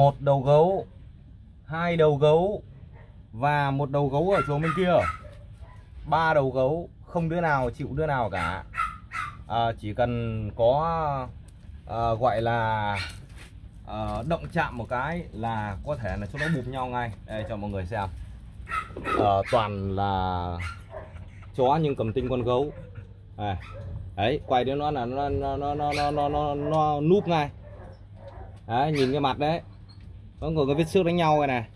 một đầu gấu, hai đầu gấu và một đầu gấu ở chỗ bên kia, ba đầu gấu, không đứa nào chịu đứa nào cả. Chỉ cần có gọi là động chạm một cái là có thể là chúng nó bụp nhau ngay. Đây cho mọi người xem, toàn là chó nhưng cầm tinh con gấu. À, đấy, quay đến nó là nó núp ngay. Đấy, nhìn cái mặt đấy, nó ngồi cái vết xước đánh nhau này này,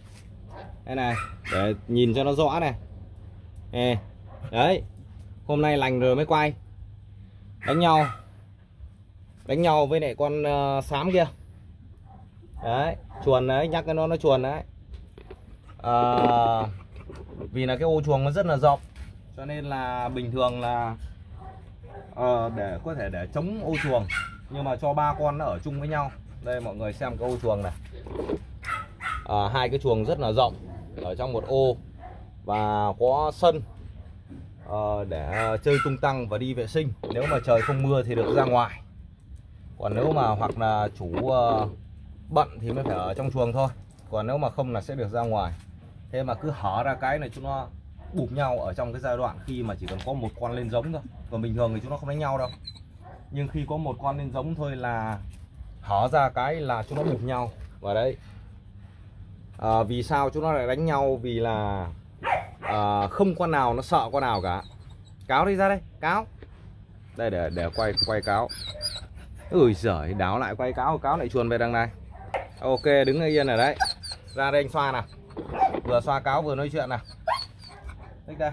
đây này, để nhìn cho nó rõ này. À, đấy, hôm nay lành rồi mới quay. Đánh nhau với lại con xám kia. Đấy, chuồn đấy, nhắc cái nó chuồn đấy. Vì là cái ô chuồng nó rất là rộng, cho nên là bình thường là để có thể để chống ô chuồng, nhưng mà cho ba con nó ở chung với nhau. Đây mọi người xem cái ô chuồng này, hai cái chuồng rất là rộng ở trong một ô và có sân để chơi tung tăng và đi vệ sinh. Nếu mà trời không mưa thì được ra ngoài, còn nếu mà hoặc là chủ bận thì mới phải ở trong chuồng thôi, còn nếu mà không là sẽ được ra ngoài. Thế mà cứ hở ra cái này chúng nó bụp nhau ở trong cái giai đoạn khi mà chỉ cần có một con lên giống thôi, còn bình thường thì chúng nó không đánh nhau đâu. Nhưng khi có một con lên giống thôi là hở ra cái là chúng nó bụp nhau vào đấy. Vì sao chúng nó lại đánh nhau? Vì là không con nào nó sợ con nào cả. Cáo đi ra đây, cáo. Đây để quay cáo. Ui giời, đáo lại quay cáo lại chuồn về đằng này. Ok, đứng yên ở đấy. Ra đây anh xoa nào. Vừa xoa cáo vừa nói chuyện nào. Thích đây.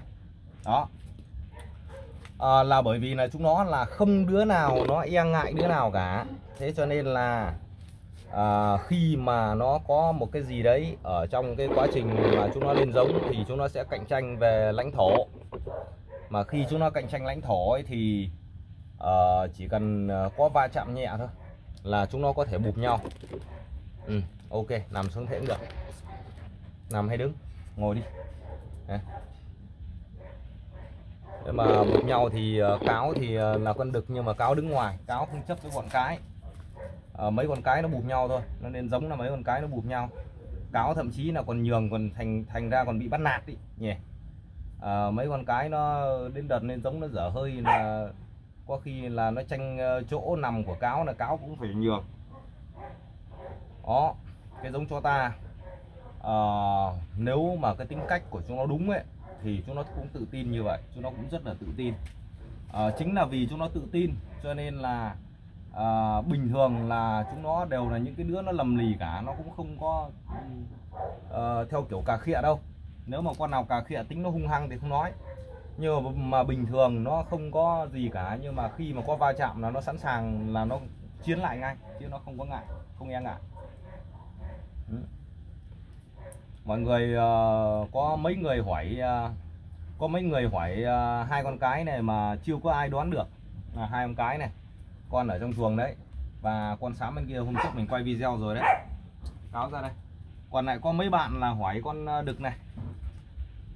Đó. Là bởi vì là chúng nó là không đứa nào nó e ngại đứa nào cả. Thế cho nên là khi mà nó có một cái gì đấy ở trong cái quá trình mà chúng nó lên giống thì chúng nó sẽ cạnh tranh về lãnh thổ. Mà khi chúng nó cạnh tranh lãnh thổ ấy thì chỉ cần có va chạm nhẹ thôi là chúng nó có thể bụp nhau. Ừ, ok, nằm xuống thế cũng được. Nằm hay đứng, ngồi đi. Thế mà bụp nhau thì cáo thì là con đực, nhưng mà cáo đứng ngoài, cáo không chấp với bọn cái. Mấy con cái nó bụp nhau thôi, nó nên giống là mấy con cái nó bụp nhau. Cáo thậm chí là còn nhường, còn thành ra còn bị bắt nạt đi nhỉ. Mấy con cái nó đến đợt nên giống nó dở hơi là có khi là nó tranh chỗ nằm của cáo, là cáo cũng phải nhường. Đó, cái giống cho ta nếu mà cái tính cách của chúng nó đúng ấy thì chúng nó cũng tự tin như vậy, chúng nó cũng rất là tự tin. Chính là vì chúng nó tự tin cho nên là bình thường là chúng nó đều là những cái đứa nó lầm lì cả, nó cũng không có theo kiểu cà khịa đâu. Nếu mà con nào cà khịa tính nó hung hăng thì không nói, nhưng mà bình thường nó không có gì cả, nhưng mà khi mà có va chạm là nó sẵn sàng là nó chiến lại ngay, chứ nó không có ngại, không e ngại. Mọi người có mấy người hỏi hai con cái này mà chưa có ai đoán được là hai con cái này, con ở trong chuồng đấy và con xám bên kia hôm trước mình quay video rồi đấy. Cáo ra đây. Còn lại có mấy bạn là hỏi con đực này,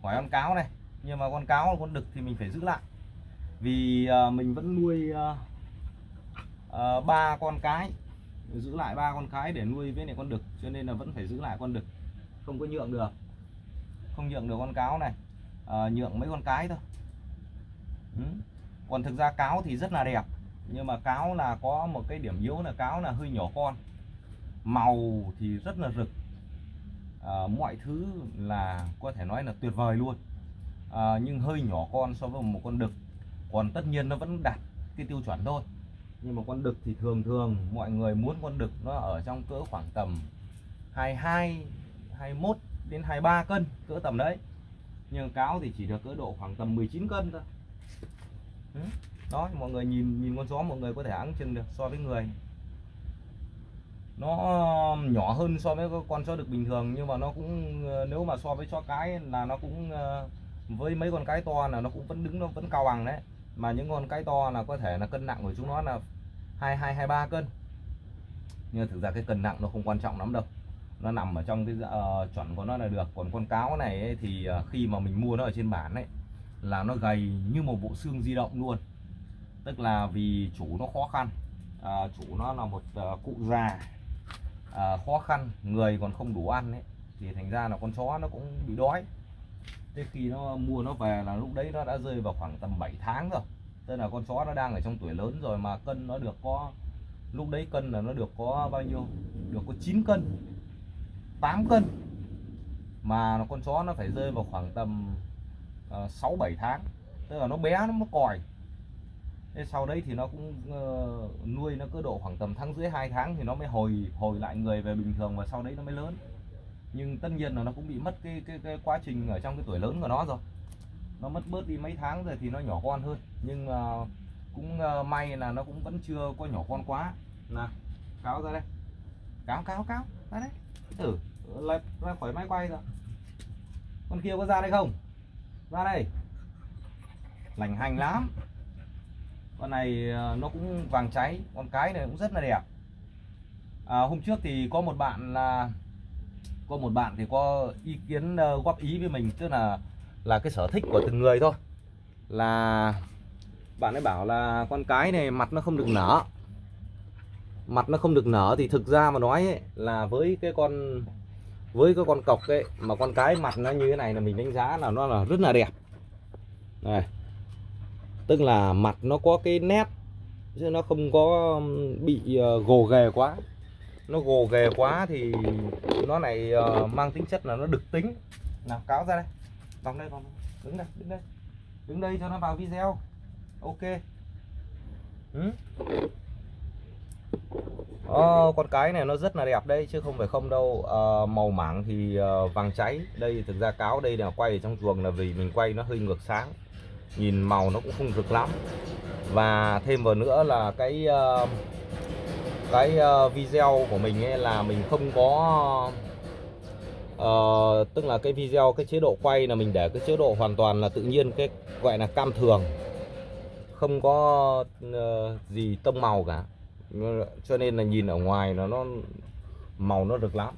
hỏi con cáo này, nhưng mà con cáo con đực thì mình phải giữ lại, vì mình vẫn nuôi ba con cái, giữ lại ba con cái để nuôi với này con đực, cho nên là vẫn phải giữ lại con đực, không có nhượng được, không nhượng được con cáo này, nhượng mấy con cái thôi. Còn thực ra cáo thì rất là đẹp, nhưng mà cáo là có một cái điểm yếu là cáo là hơi nhỏ con, màu thì rất là rực, mọi thứ là có thể nói là tuyệt vời luôn, nhưng hơi nhỏ con so với một con đực. Còn tất nhiên nó vẫn đạt cái tiêu chuẩn thôi, nhưng mà con đực thì thường thường mọi người muốn con đực nó ở trong cỡ khoảng tầm 22, 21 đến 23 cân, cỡ tầm đấy, nhưng cáo thì chỉ được cỡ độ khoảng tầm 19 cân thôi. Đó, mọi người nhìn con chó mọi người có thể áng chừng được, so với người nó nhỏ hơn so với con chó đực bình thường, nhưng mà nó cũng nếu mà so với chó cái là nó cũng với mấy con cái to là nó cũng vẫn đứng, nó vẫn cao bằng đấy. Mà những con cái to là có thể là cân nặng của chúng nó là 22, 23 cân, nhưng thực ra cái cân nặng nó không quan trọng lắm đâu, nó nằm ở trong cái chuẩn của nó là được. Còn con cáo này ấy, thì khi mà mình mua nó ở trên bản ấy là nó gầy như một bộ xương di động luôn, tức là vì chủ nó khó khăn, chủ nó là một cụ già, khó khăn, người còn không đủ ăn ấy, thì thành ra là con chó nó cũng bị đói. Thế khi nó mua nó về là lúc đấy nó đã rơi vào khoảng tầm 7 tháng rồi, tức là con chó nó đang ở trong tuổi lớn rồi, mà cân nó được có, lúc đấy cân là nó được có bao nhiêu, được có 9 cân 8 cân, mà con chó nó phải rơi vào khoảng tầm 6-7 tháng, tức là nó bé, nó mới còi. Thế sau đấy thì nó cũng nuôi nó cứ độ khoảng tầm tháng rưỡi 2 tháng thì nó mới hồi lại người về bình thường, và sau đấy nó mới lớn. Nhưng tất nhiên là nó cũng bị mất cái quá trình ở trong cái tuổi lớn của nó rồi, nó mất bớt đi mấy tháng rồi thì nó nhỏ con hơn. Nhưng cũng may là nó cũng vẫn chưa có nhỏ con quá. Nào, cáo ra đây, cáo ra đấy, tử ra khỏi máy quay rồi. Con kia có ra đây không? Ra đây, lành hành lắm. Con này nó cũng vàng cháy, con cái này cũng rất là đẹp. Hôm trước thì có một bạn thì có ý kiến góp ý với mình, tức là cái sở thích của từng người thôi, là bạn ấy bảo là con cái này mặt nó không được nở. Mặt nó không được nở thì thực ra mà nói ấy, là với cái con cọc ấy, mà con cái mặt nó như thế này là mình đánh giá là nó là rất là đẹp này. Tức là mặt nó có cái nét, chứ nó không có bị gồ ghề quá. Nó gồ ghề quá thì nó này mang tính chất là nó đực tính. Nào, cáo ra đây, vòng đây, đứng đây cho nó vào video. Ok. Con cái này nó rất là đẹp đây, chứ không phải không đâu. Màu mảng thì vàng cháy. Đây thực ra cáo đây là quay ở trong chuồng, là vì mình quay nó hơi ngược sáng, nhìn màu nó cũng không rực lắm. Và thêm vào nữa là cái video của mình ấy là mình không có tức là cái video, cái chế độ quay là mình để cái chế độ hoàn toàn là tự nhiên, cái gọi là cam thường, không có gì tông màu cả, cho nên là nhìn ở ngoài nó màu nó rực lắm.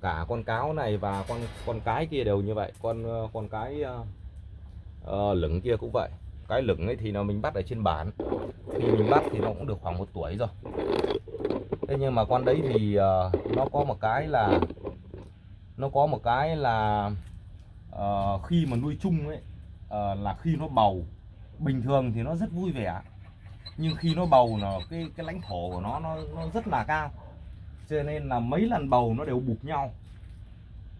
Cả con cáo này và con cái kia đều như vậy. Con cái lửng kia cũng vậy. Cái lửng ấy thì nó mình bắt ở trên bản, khi mình bắt thì nó cũng được khoảng 1 tuổi rồi. Thế nhưng mà con đấy thì nó có một cái là khi mà nuôi chung ấy, là khi nó bầu bình thường thì nó rất vui vẻ, nhưng khi nó bầu là cái lãnh thổ của nó rất là cao, cho nên là mấy lần bầu nó đều bụp nhau.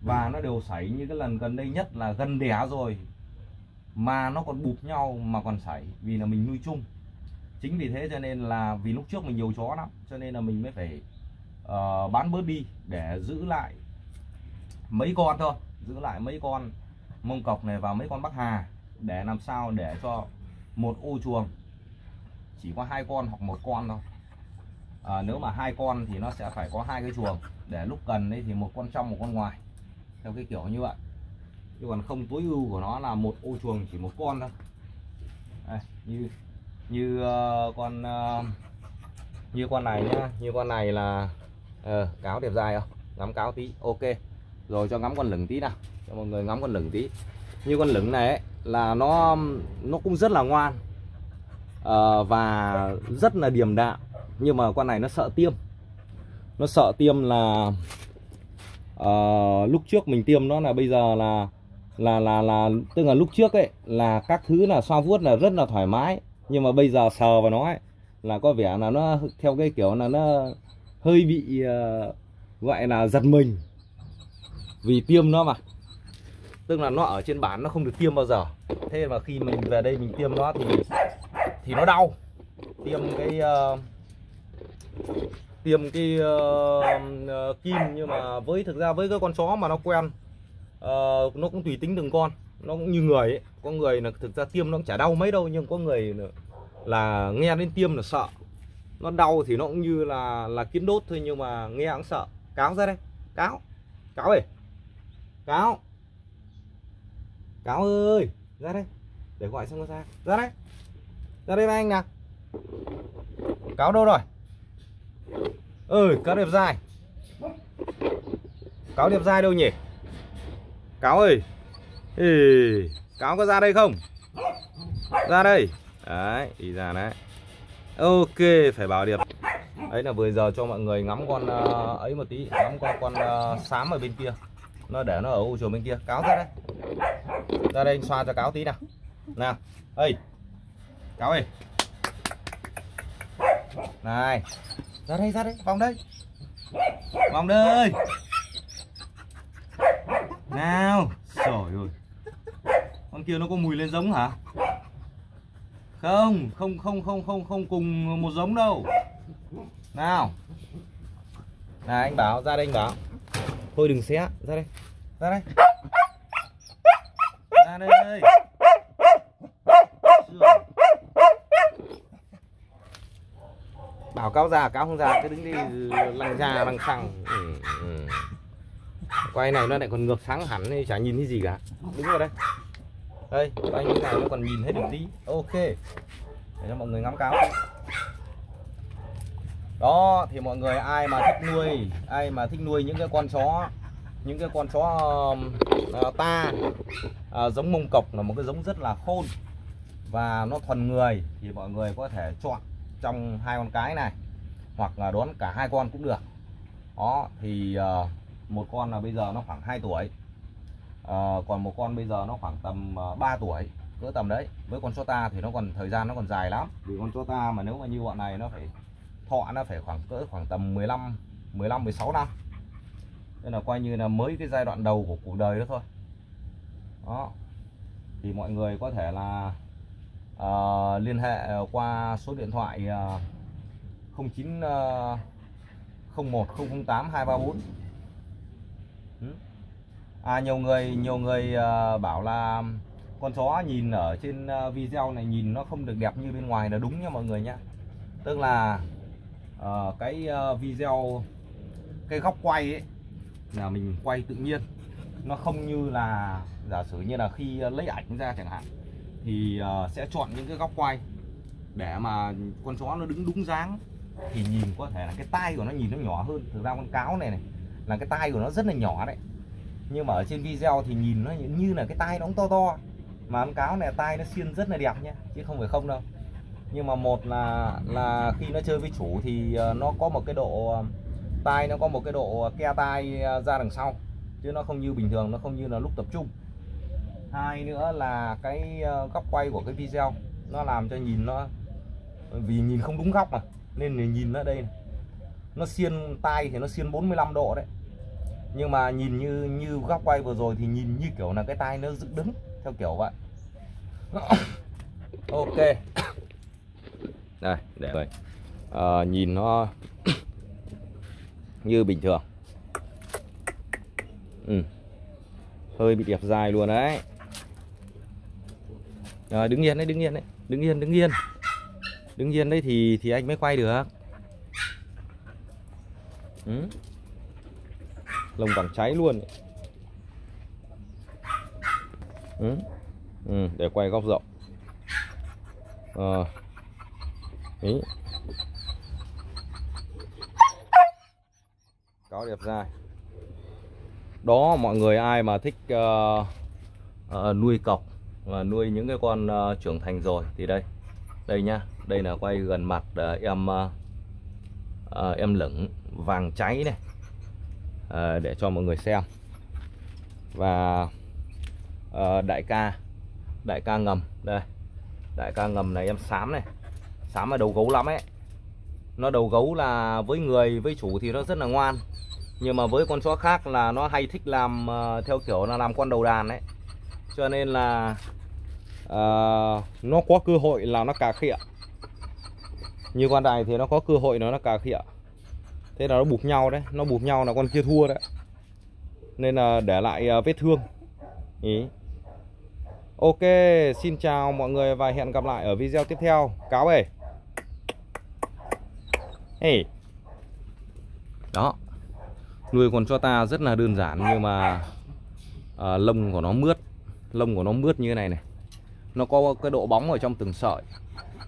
Và nó đều xảy, như cái lần gần đây nhất là gần đẻ rồi mà nó còn bụp nhau mà còn xảy, vì là mình nuôi chung. Chính vì thế cho nên là, vì lúc trước mình nhiều chó lắm, cho nên là mình mới phải bán bớt đi để giữ lại mấy con thôi, giữ lại mấy con mông cọc này và mấy con Bắc Hà, để làm sao để cho một ô chuồng chỉ có 2 con hoặc 1 con thôi. Nếu mà 2 con thì nó sẽ phải có 2 cái chuồng, để lúc cần đấy thì 1 con trong 1 con ngoài, theo cái kiểu như vậy. Chứ còn không, tối ưu của nó là 1 ô chuồng chỉ 1 con thôi. Đây, như con này nhá, như con này là cáo đẹp dài không? Ngắm cáo tí, ok. Rồi cho ngắm con lửng tí nào, cho mọi người ngắm con lửng tí. Như con lửng này ấy, là nó cũng rất là ngoan và rất là điềm đạm, nhưng mà con này nó sợ tiêm. Nó sợ tiêm là lúc trước mình tiêm nó là bây giờ là tức là lúc trước ấy là các thứ là xoa vuốt là rất là thoải mái, nhưng mà bây giờ sờ vào nó ấy, là có vẻ là nó theo cái kiểu là nó hơi bị gọi là giật mình vì tiêm nó mà. Tức là nó ở trên bản nó không được tiêm bao giờ, thế mà khi mình về đây mình tiêm nó thì nó đau. Tiêm cái kim, nhưng mà thực ra với cái con chó mà nó quen, nó cũng tùy tính từng con, nó cũng như người ấy. Có người là thực ra tiêm nó cũng chả đau mấy đâu, nhưng có người là nghe đến tiêm là sợ. Nó đau thì nó cũng như là kiến đốt thôi, nhưng mà nghe cũng sợ. Cáo ra đây, cáo ơi, cáo ơi, ra đây, để gọi xong nó ra. Ra đây với anh nào. Cáo đâu rồi? Ừ, cáo đẹp dai. Cáo đẹp dai đâu nhỉ? Cáo ơi. Cáo có ra đây không? Ra đây. Đấy, đi ra đấy. Ok, phải bảo điệp. Đấy là vừa giờ cho mọi người ngắm con ấy một tí, ngắm qua con sám ở bên kia, nó để nó ở ô chuồng bên kia. Cáo ra đây, ra đây anh xoa cho Cáo tí nào. Nào ơi Cáo ơi, này ra đây, ra đây, vòng đây, vòng đây nào. Trời ơi, con kia nó có mùi lên giống hả? Không cùng một giống đâu. Nào này, anh Bảo ra đây, anh Bảo thôi đừng xé, ra đây, ra đây, ra đây. Bảo Cáo già, Cáo không già cứ đứng đi lằng già lằng xằng. Quay này nó lại còn ngược sáng hẳn nên chả nhìn thấy gì cả. Đúng rồi đấy. Đây, quay như này nó còn nhìn hết được tí. Ok, để cho mọi người ngắm Cáo. Đó thì mọi người ai mà thích nuôi, ai mà thích nuôi những cái con chó, những cái con chó ta giống Mông Cộc là một cái giống rất là khôn và nó thuần người, thì mọi người có thể chọn trong hai con cái này hoặc là đón cả hai con cũng được. Đó thì một con là bây giờ nó khoảng 2 tuổi, còn một con bây giờ nó khoảng tầm 3 tuổi, cỡ tầm đấy. Với con chó ta thì nó còn thời gian nó còn dài lắm, vì con chó ta mà nếu mà như bọn này nó phải thọ, nó phải khoảng tầm 15 16 năm, nên là coi như là mới cái giai đoạn đầu của cuộc đời đó thôi. Đó thì mọi người có thể là liên hệ qua số điện thoại 09 01 008 234. Nhiều người bảo là con chó nhìn ở trên video này nhìn nó không được đẹp như bên ngoài là đúng nha mọi người nhé. Tức là cái video, cái góc quay ấy là mình quay tự nhiên, nó không như là giả sử như là khi lấy ảnh ra chẳng hạn, thì sẽ chọn những cái góc quay để mà con chó nó đứng đúng dáng thì nhìn có thể là cái tai của nó nhìn nó nhỏ hơn. Thực ra con Cáo này là cái tai của nó rất là nhỏ đấy, nhưng mà ở trên video thì nhìn nó như là cái tai nó to to, mà con Cáo này tai nó xiên rất là đẹp nhé, chứ không phải không đâu. Nhưng mà một là khi nó chơi với chủ thì nó có một cái độ tai, nó có một cái độ ke tai ra đằng sau, chứ nó không như bình thường, nó không như là lúc tập trung. Hai nữa là cái góc quay của cái video nó làm cho nhìn nó, vì nhìn không đúng góc mà, nên nhìn nó đây này, nó xiên tai thì nó xiên 45 độ đấy, nhưng mà nhìn như góc quay vừa rồi thì nhìn như kiểu là cái tai nó dựng đứng theo kiểu vậy. Ok đây, để vậy nhìn nó như bình thường. Hơi bị đẹp dài luôn đấy. Đứng yên đấy, đứng yên đấy thì anh mới quay được. Lồng vàng cháy luôn. Để quay góc rộng. Ý. Cáo đẹp dài. Đó, mọi người ai mà thích nuôi cọc và nuôi những cái con trưởng thành rồi thì đây, đây nhá, đây là quay gần mặt em lửng vàng cháy này, để cho mọi người xem. Và đại ca ngầm đây, đại ca ngầm này em xám này, xám mà đầu gấu lắm ấy. Nó đầu gấu là với người, với chủ thì nó rất là ngoan, nhưng mà với con chó khác là nó hay thích làm theo kiểu là làm con đầu đàn đấy, cho nên là nó có cơ hội là nó cà khịa. Như con này thì nó có cơ hội nó cà khịa, thế là nó bụp nhau đấy, nó bụp nhau là con kia thua đấy, nên là để lại vết thương. Ý. Ok, xin chào mọi người và hẹn gặp lại ở video tiếp theo. Cáo ơi. Hey. Đó, nuôi con chó ta rất là đơn giản, nhưng mà lông của nó mướt, lông của nó mướt như thế này này, nó có cái độ bóng ở trong từng sợi,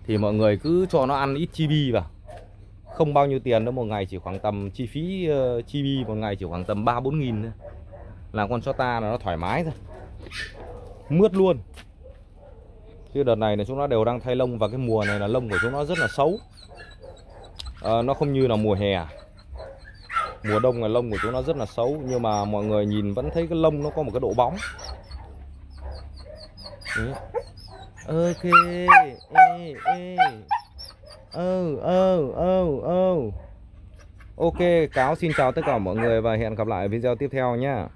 thì mọi người cứ cho nó ăn ít chibi vào, không bao nhiêu tiền đâu, một ngày chỉ khoảng tầm chi phí chibi một ngày chỉ khoảng tầm 3-4 nghìn thôi, là con chó ta là nó thoải mái rồi, mướt luôn. Chứ đợt này là chúng nó đều đang thay lông, và cái mùa này là lông của chúng nó rất là xấu. nó không như là mùa hè. Mùa đông là lông của chúng nó rất là xấu, nhưng mà mọi người nhìn vẫn thấy cái lông nó có một cái độ bóng. Ok. Ok, cáo xin chào tất cả mọi người và hẹn gặp lại video tiếp theo nhé.